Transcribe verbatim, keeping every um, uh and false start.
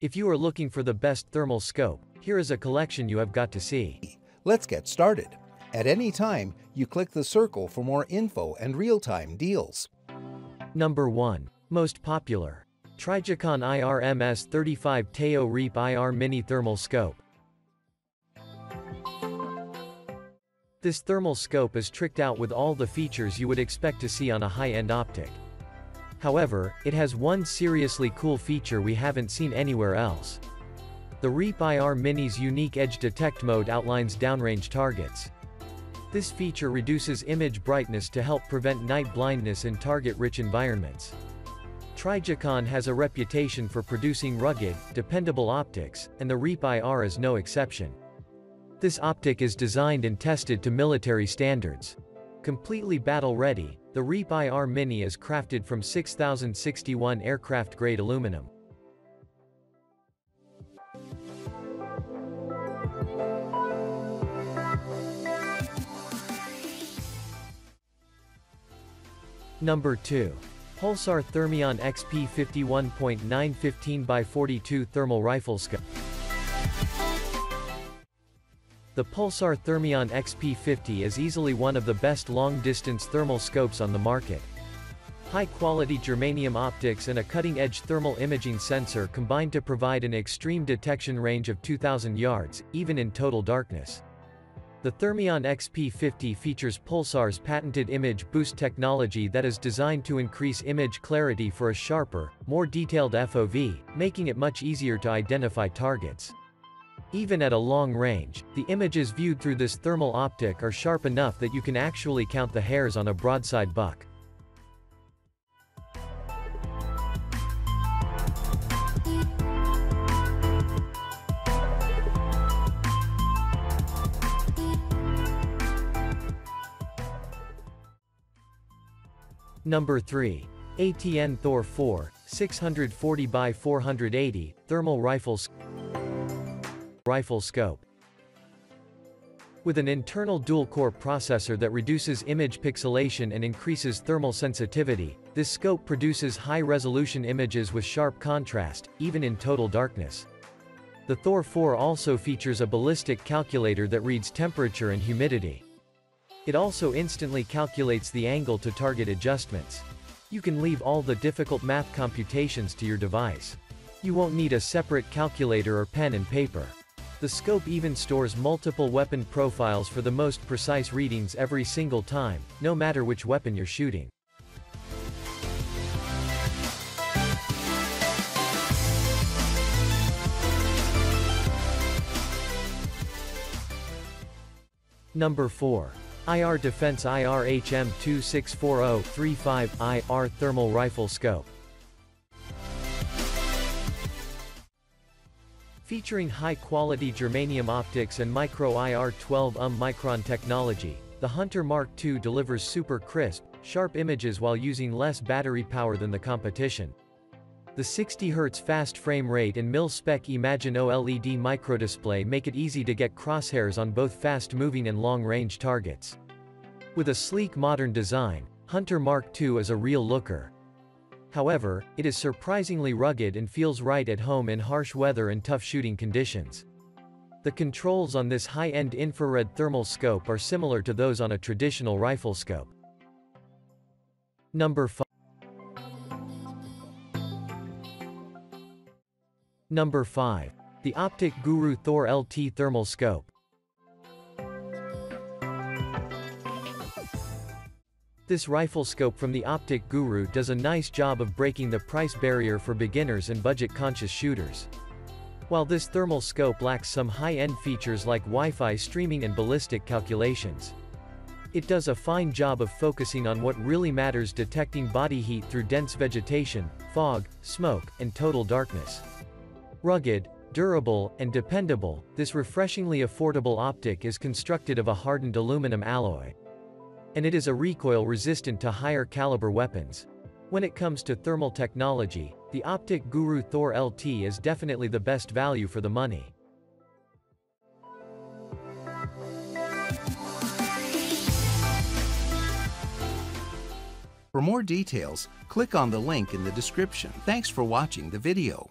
If you are looking for the best thermal scope, here is a collection you have got to see. Let's get started. At any time, you click the circle for more info and real-time deals. Number one. Most popular. Trijicon I R M S thirty-five Teo Reap I R Mini Thermal Scope. This thermal scope is tricked out with all the features you would expect to see on a high-end optic. However, it has one seriously cool feature we haven't seen anywhere else. The Reap I R Mini's unique edge detect mode outlines downrange targets. This feature reduces image brightness to help prevent night blindness in target-rich environments. Trijicon has a reputation for producing rugged, dependable optics, and the Reap I R is no exception. This optic is designed and tested to military standards. Completely battle-ready, the Reap I R Mini is crafted from six thousand sixty-one aircraft-grade aluminum. Number two. Pulsar Thermion X P fifty one point nine fifteen by forty-two Thermal Rifle Scope. The Pulsar Thermion X P fifty is easily one of the best long-distance thermal scopes on the market. High-quality germanium optics and a cutting-edge thermal imaging sensor combined to provide an extreme detection range of two thousand yards, even in total darkness. The Thermion X P fifty features Pulsar's patented image boost technology that is designed to increase image clarity for a sharper, more detailed F O V, making it much easier to identify targets. Even at a long range, the images viewed through this thermal optic are sharp enough that you can actually count the hairs on a broadside buck. Number three. A T N Thor four, six forty by four eighty, Thermal Rifle Scope. With an internal dual-core processor that reduces image pixelation and increases thermal sensitivity, this scope produces high-resolution images with sharp contrast, even in total darkness. The Thor four also features a ballistic calculator that reads temperature and humidity. It also instantly calculates the angle to target adjustments. You can leave all the difficult math computations to your device. You won't need a separate calculator or pen and paper. The scope even stores multiple weapon profiles for the most precise readings every single time, no matter which weapon you're shooting. Number four. I R Defense I R H M two six forty dash thirty-five I R Thermal Rifle Scope. Featuring high-quality germanium optics and Micro I R twelve um micron technology, the Hunter Mark two delivers super crisp, sharp images while using less battery power than the competition. The sixty hertz fast frame rate and mil-spec Imagine OLED microdisplay make it easy to get crosshairs on both fast-moving and long-range targets. With a sleek modern design, Hunter Mark two is a real looker. However, it is surprisingly rugged and feels right at home in harsh weather and tough shooting conditions. The controls on this high-end infrared thermal scope are similar to those on a traditional rifle scope. Number five. Number five. The theOpticGuru Thor L T Thermal Scope. This rifle scope from the theOpticGuru does a nice job of breaking the price barrier for beginners and budget-conscious shooters. While this thermal scope lacks some high-end features like Wi-Fi streaming and ballistic calculations, it does a fine job of focusing on what really matters: detecting body heat through dense vegetation, fog, smoke, and total darkness. Rugged, durable, and dependable, this refreshingly affordable optic is constructed of a hardened aluminum alloy. And it is a recoil resistant to higher caliber weapons. When it comes to thermal technology, the theOpticGuru Thor L T is definitely the best value for the money. For more details, click on the link in the description. Thanks for watching the video.